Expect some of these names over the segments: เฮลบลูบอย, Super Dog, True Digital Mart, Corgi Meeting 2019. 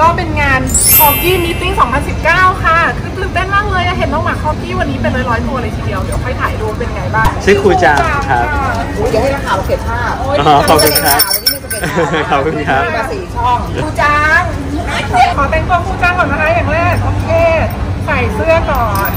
ก็เป็นงาน Corgi Meeting 2019 ค่ะคือตื่นเต้นมากเลยเห็นน้องหมา Corgi วันนี้เป็นร้อยๆตัวเลยทีเดียวเดี๋ยวค่อยถ่ายดูเป็นไงบ้างชื่อครูจางครับเดี๋ยวให้นักข่าวเก็บภาพขอบคุณครับขอบคุณครับสีช่องครูจางขอแต่งตัวครูจางก่อนนะคะอย่างแรกโอเคใส่เสื้อก่อน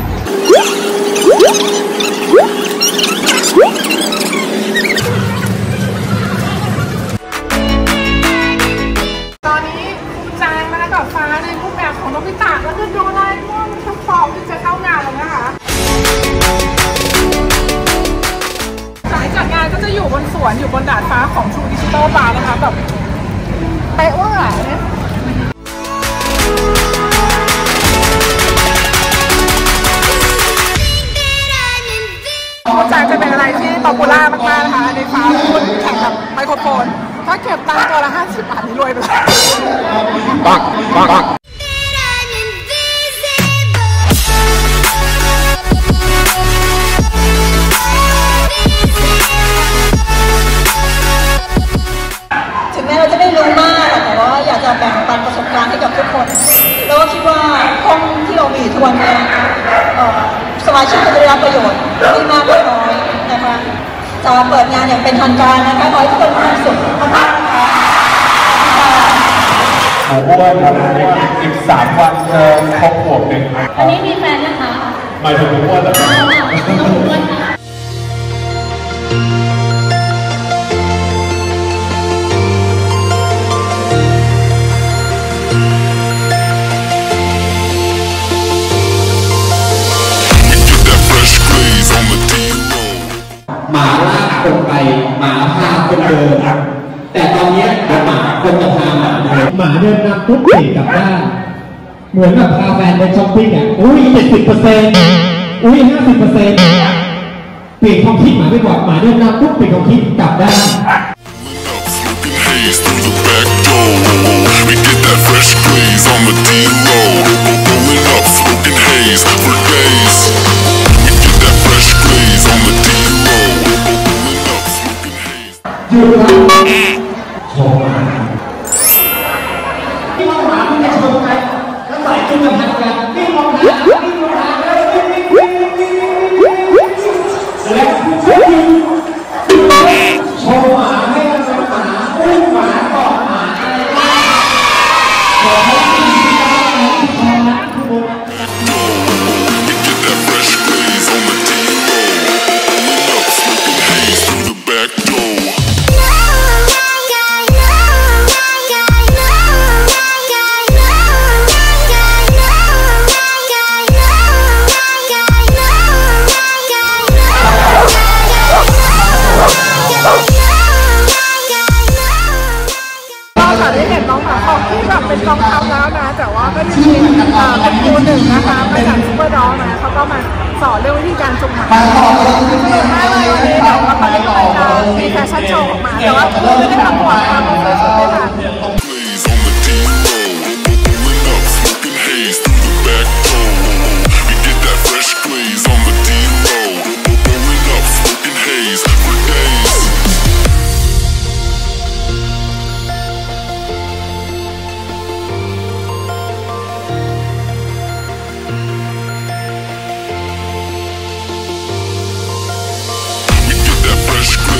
อยู่บนดาดฟ้าของ True Digital Mart นะคะแบบเป๊ะว่าผู้จ่ายจะเป็นอะไรที่ป๊อปปูล่ามากๆนะคะในฟ้าพูดแข่งกับไมโครโฟนถ้าเก็บตังค์ตัวละ50 บาทนี่รวยไปเลยปักแบ่งปันประสบการณ์ให้กับทุกคนแล้วก็คิดว่าห้องที่เรามีทุกวันนี้สมาชิกจะได้รับประโยชน์ไม่มากก็น้อยนะคะจะเปิดงานอย่างเป็นทางการนะคะขอให้ทุกคนมีความสุขมากๆค่ะขอบคุณครับอีก3 วันเจอครบขวบหนึ่งอันนี้มีแฟนนะคะหมายถึงว่าแบบคนไปหมาพาคนเดินแต่ตอนนี้หมาคนจะพาหมาเดินหมาเดินนำทุกสิ่งกลับบ้านเหมือนแบบพาแฟนไปช้อปปิ้งอ่ะอุ้ย 70% อุ้ย 50% เปลี่ยนความคิดหมาไปก่อนหมาเดินนำทุกสิ่งความคิดกลับบ้านอยู่แล้วชมหมาที่มองหมาที่จะชมใครแล้วใส่จุดกำลังกันที่มองหมาที่มองหมาแล้วชมหมาให้มันเป็นหมาอุ้มหมาเกาะหมาอะไรขอให้มีชีวิตที่ดีที่สุดนะทุกคนเป็นรองเท้าแล้วนะแต่ว่าก็จะมีเป็นครูหนึ่งนะคะมาจากซุปเปอร์ด็อกนะเขาก็มาสอนเรื่องวิธีการจุ่มหมาถ้าเลยวันนี้เดี๋ยวมาไปดูการมีแฟชั่นโชว์ของหมาแต่ว่าครูไม่ได้ทำหมวกค่ะครูไม่ได้ทำชอบเลยน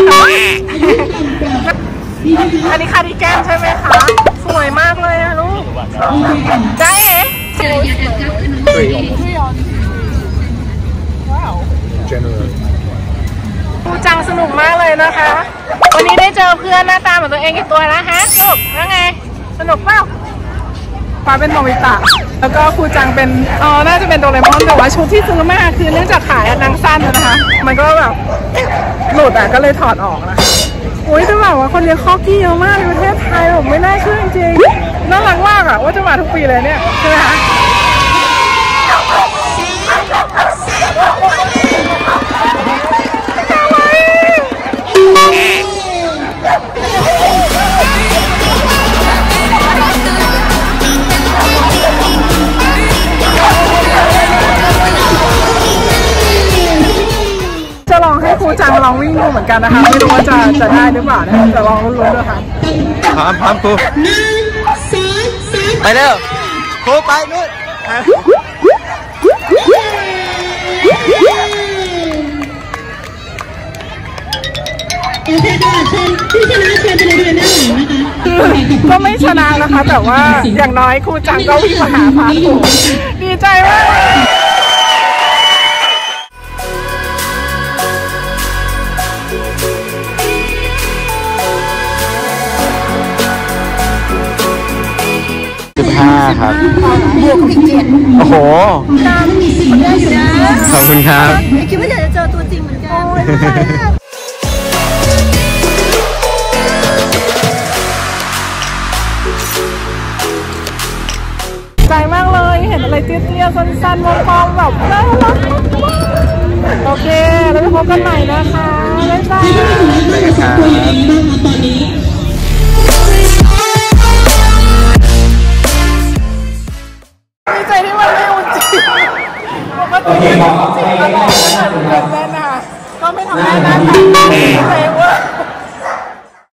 ะอันนี้คาดิแกนใช่ไหมคะสวยมากเลยนะลูกได้ไหมสวยว้าวครูจังสนุกมากเลยนะคะวันนี้ได้เจอเพื่อนหน้าตาเหมือนตัวเองกี่ตัวแล้วฮะลูกแล้วไงสนุกเปล่าฟ้าเป็นโนบิตะแล้วก็ครูจังเป็นน่าจะเป็นโดเรมอนแต่ว่าชุดที่ซื้อมาคือเนื่องจากขายนางสั้นนะคะมันก็แบบหลุดอ่ะก็เลยถอดออกนะอุ้ยจะบอกว่าคนเลี้ยงคอกี้เยอะมากในประเทศไทยแบบไม่น่าเชื่อจริงน่ารักมากอ่ะว่าจะมาทุกปีเลยเนี่ยใช่ไหมคะ กันนะคะไม่รู้ว่าจะได้หรือเปล่านะจะลองลุ้นๆด้วยค่ะพร้อมครูไปเร็วครูไปนู่นก็ไม่ชนะนะคะแต่ว่าอย่างน้อยครูจังก็วิ่งมาหาพาครูดีใจมาก15ครับบวกอีก7โอ้โหตามีสีได้อยู่นะขอบคุณครับคิดว่าเดี๋ยวจะเจอตัวจริงเหมือนกันใจมากเลยเห็นอะไรเตี้ยๆสั้นๆมองๆแบบน่ารักโอเคแล้วพบกันใหม่นะคะบ๊ายบายตอนนี้ดีใจที่วันนี้อุ่นจิตปกติอุ่นจิตก็ไม่ทำได้นะคะ